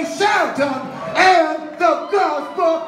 a shout and the gospel